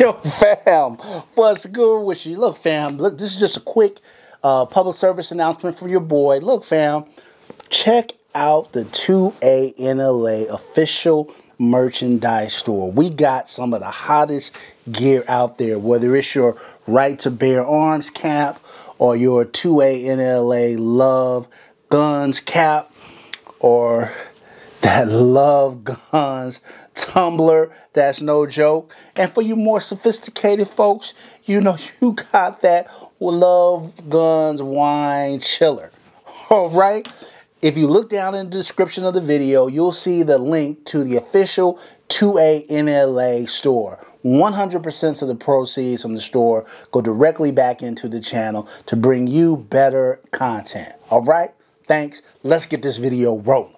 Yo, fam, what's good with you? Look, fam, look, this is just a quick public service announcement from your boy. Look, fam, check out the 2A NLA official merchandise store. We got some of the hottest gear out there, whether it's your right to bear arms cap or your 2A NLA love guns cap or that love guns tumbler. That's no joke. And for you more sophisticated folks, you know you got that love guns wine chiller. All right. If you look down in the description of the video, you'll see the link to the official 2A NLA store. 100% of the proceeds from the store go directly back into the channel to bring you better content. All right. Thanks. Let's get this video rolling.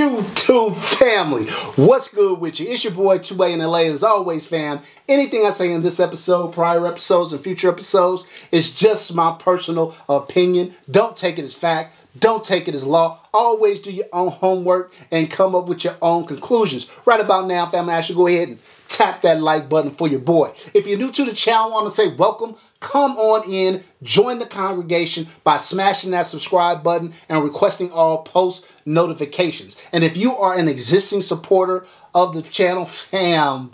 YouTube family, what's good with you? It's your boy 2A NLA. As always, fam, anything I say in this episode, prior episodes, and future episodes is just my personal opinion. Don't take it as fact. Don't take it as law. Always do your own homework and come up with your own conclusions. Right about now, family, I should go ahead and tap that like button for your boy. If you're new to the channel, I want to say welcome. Come on in, join the congregation by smashing that subscribe button and requesting all post notifications. And if you are an existing supporter of the channel, fam,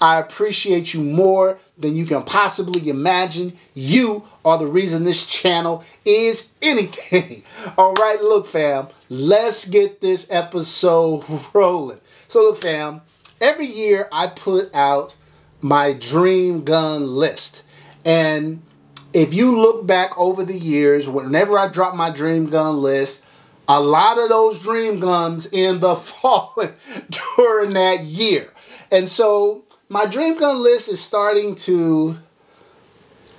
I appreciate you more than you can possibly imagine. You are the reason this channel is anything. All right, look, fam, let's get this episode rolling. So look, fam, every year I put out my dream gun list, and if you look back over the years, whenever I drop my dream gun list, a lot of those dream guns end up falling during that year. And so my dream gun list is starting to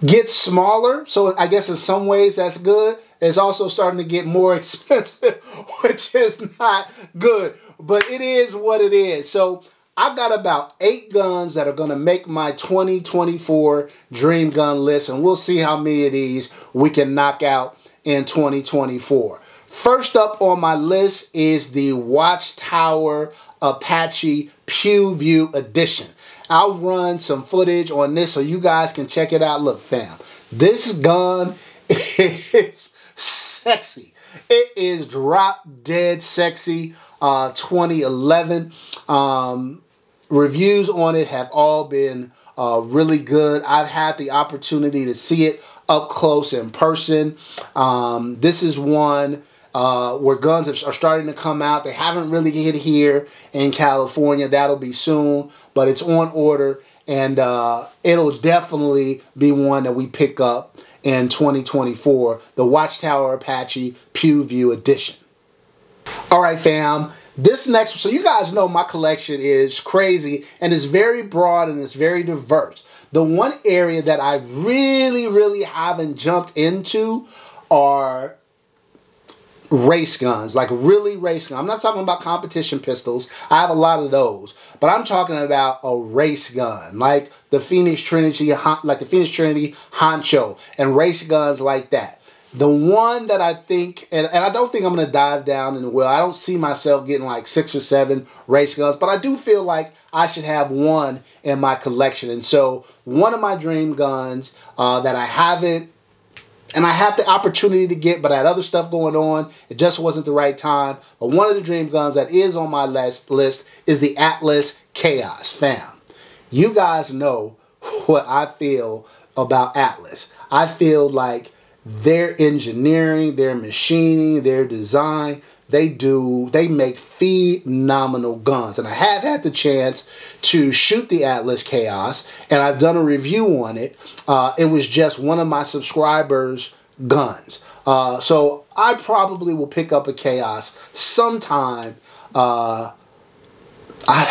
get smaller, so I guess in some ways that's good. It's also starting to get more expensive, which is not good, but it is what it is. So I've got about 8 guns that are going to make my 2024 dream gun list, and we'll see how many of these we can knock out in 2024. First up on my list is the Watchtower Apache Pew View Edition. I'll run some footage on this so you guys can check it out. Look, fam, this gun is sexy. It is drop dead sexy. 2011. Reviews on it have all been really good. I've had the opportunity to see it up close in person. This is one where guns are starting to come out. They haven't really hit here in California. That'll be soon, but it's on order, and it'll definitely be one that we pick up in 2024, the Watchtower Apache Pew View Edition. All right, fam. This next one, so you guys know my collection is crazy, and it's very broad and it's very diverse. The one area that I really haven't jumped into are race guns, like really race guns. I'm not talking about competition pistols. I have a lot of those, but I'm talking about a race gun, like the Phoenix Trinity Honcho, and race guns like that. The one that I think, and I don't think I'm going to dive down in the well. I don't see myself getting like 6 or 7 race guns, but I do feel like I should have one in my collection. And so one of my dream guns that I haven't, and I had the opportunity to get, but I had other stuff going on. It just wasn't the right time. But one of the dream guns that is on my list is the Atlas Chaos, fam. You guys know what I feel about Atlas. I feel like their engineering, their machining, their design, they make phenomenal guns. And I have had the chance to shoot the Atlas Chaos, and I've done a review on it. It was just one of my subscribers' guns. So I probably will pick up a Chaos sometime, I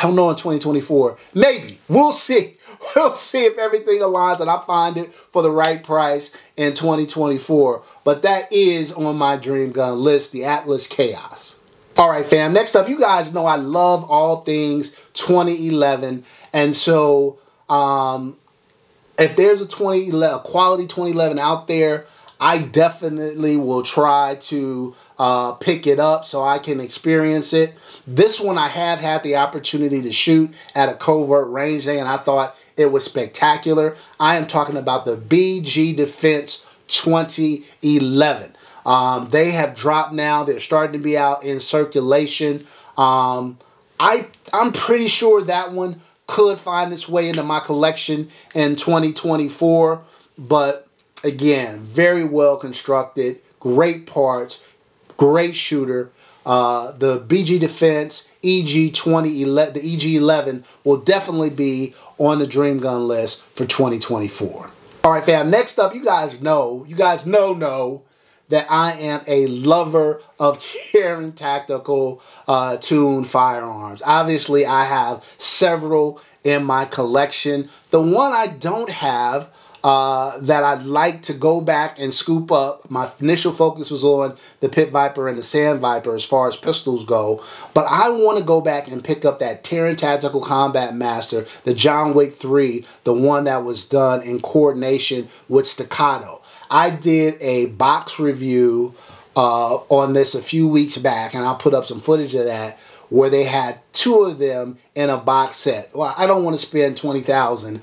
don't know, in 2024. Maybe. We'll see. We'll see if everything aligns and I find it for the right price in 2024. But that is on my dream gun list, the Atlas Chaos. All right, fam. Next up, you guys know I love all things 2011. And so if there's a quality 2011 out there, I definitely will try to pick it up so I can experience it. This one I have had the opportunity to shoot at a covert range day, and I thought it was spectacular. I am talking about the BG Defense 2011. They have dropped now. They're starting to be out in circulation. I'm pretty sure that one could find its way into my collection in 2024. But again, very well constructed, great parts, great shooter. The BG Defense EG11 will definitely be on the Dream Gun list for 2024. All right, fam, next up, you guys know that I am a lover of Taran Tactical tuned firearms. Obviously, I have several in my collection. The one I don't have that I'd like to go back and scoop up. My initial focus was on the Pit Viper and the Sand Viper as far as pistols go, but I want to go back and pick up that Taran Tactical Combat Master, the John Wick 3, the one that was done in coordination with Staccato. I did a box review on this a few weeks back, and I'll put up some footage of that, where they had two of them in a box set. Well, I don't want to spend $20,000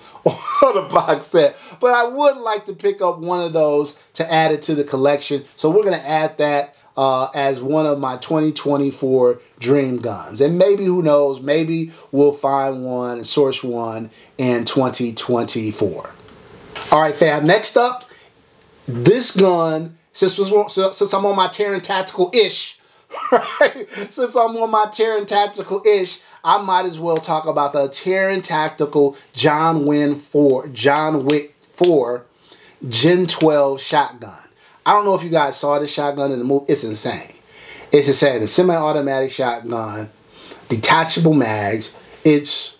on a box set, but I would like to pick up one of those to add it to the collection. So we're going to add that as one of my 2024 dream guns. And maybe, who knows, maybe we'll find one and source one in 2024. All right, fam, next up, this gun, since I'm on my Taran Tactical-ish, right? Since I'm on my Taran Tactical-ish, I might as well talk about the Taran Tactical John Wick 4 Gen 12 shotgun. I don't know if you guys saw this shotgun in the movie. It's insane. It's insane. A semi-automatic shotgun, detachable mags. It's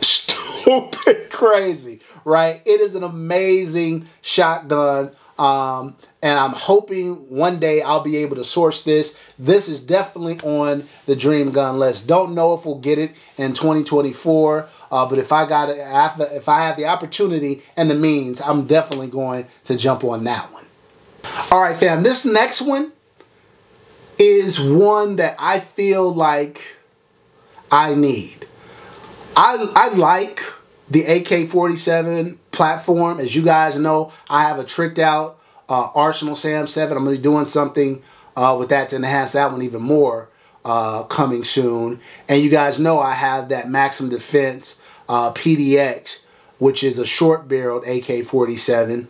stupid crazy, right? It is an amazing shotgun. And I'm hoping one day I'll be able to source this. This is definitely on the dream gun list. Don't know if we'll get it in 2024, but if I have the opportunity and the means, I'm definitely going to jump on that one. All right, fam, this next one is one that I feel like I need. I like the AK-47 platform. As you guys know, I have a tricked out Arsenal Sam-7. I'm going to be doing something with that to enhance that one even more coming soon. And you guys know I have that Maxim Defense PDX, which is a short-barreled AK-47.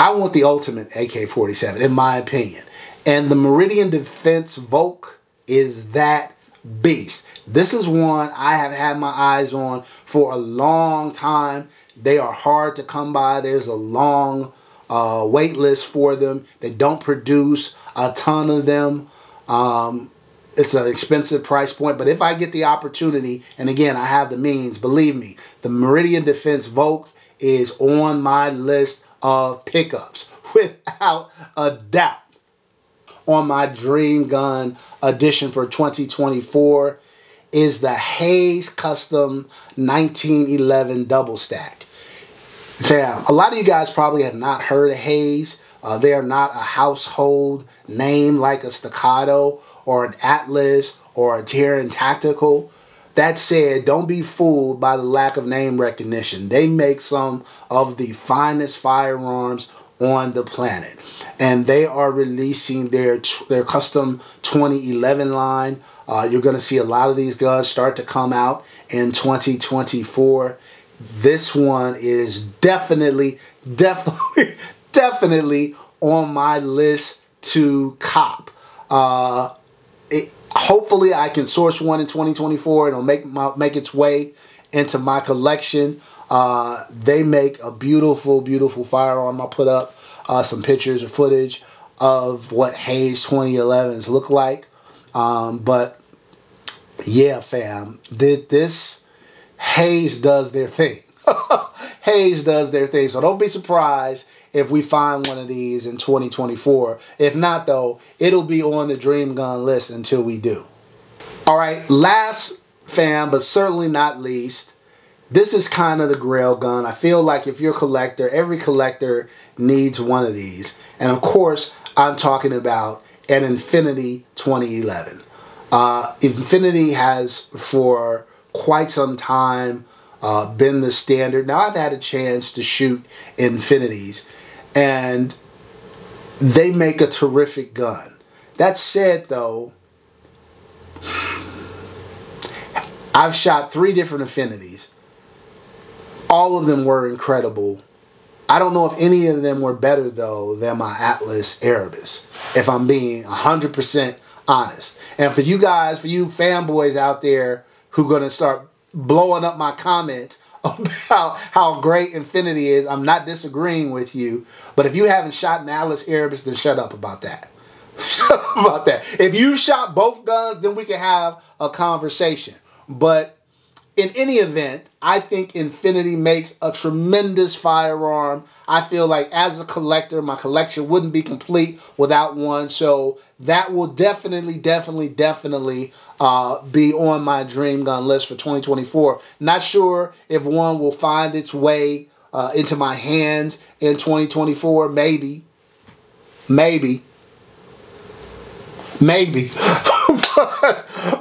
I want the ultimate AK-47, in my opinion. And the Meridian Defense Volk is that beast. This is one I have had my eyes on for a long time. They are hard to come by. There's a long wait list for them. They don't produce a ton of them. It's an expensive price point, but if I get the opportunity, and again, I have the means, believe me, the Meridian Defense Volk is on my list of pickups without a doubt. On my dream gun edition for 2024 is the Hayes Custom 1911 Double Stack. Fam, a lot of you guys probably have not heard of Hayes. They are not a household name like a Staccato or an Atlas or a Taran Tactical. That said, don't be fooled by the lack of name recognition. They make some of the finest firearms on the planet, and they are releasing their custom 2011 line. You're going to see a lot of these guns start to come out in 2024. This one is definitely on my list to cop. Hopefully, I can source one in 2024. It'll make its way into my collection. They make a beautiful, beautiful firearm. I'll put up some pictures or footage of what Hayes 2011s look like. But yeah, fam, this Hayes does their thing. Hayes does their thing. So don't be surprised if we find one of these in 2024. If not, though, it'll be on the Dream Gun list until we do. All right, last, fam, but certainly not least, This is kind of the grail gun. I feel like if you're a collector, every collector needs one of these. And of course, I'm talking about an Infinity 2011. Infinity has for quite some time been the standard. Now I've had a chance to shoot Infinities, and they make a terrific gun. That said, though, I've shot 3 different Infinities. All of them were incredible. I don't know if any of them were better, though, than my Atlas Erebus, if I'm being 100% honest. And for you guys, for you fanboys out there who are going to start blowing up my comments about how great Infinity is, I'm not disagreeing with you. But if you haven't shot an Atlas Erebus, then shut up about that. Shut up about that. If you shot both guns, then we can have a conversation. But in any event, I think Infinity makes a tremendous firearm. I feel like as a collector, my collection wouldn't be complete without one. So that will definitely be on my dream gun list for 2024. Not sure if one will find its way into my hands in 2024. Maybe.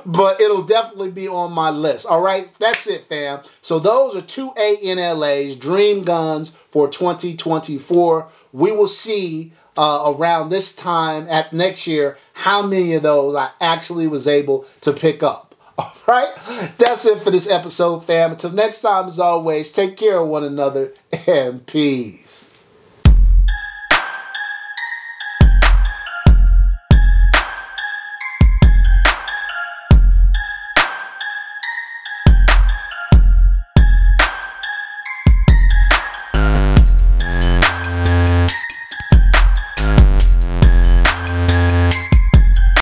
But it'll definitely be on my list. All right, that's it, fam. So those are 2A NLA's dream guns for 2024. We will see around this time at next year how many of those I actually was able to pick up. All right, that's it for this episode, fam. Until next time, as always, take care of one another and peace.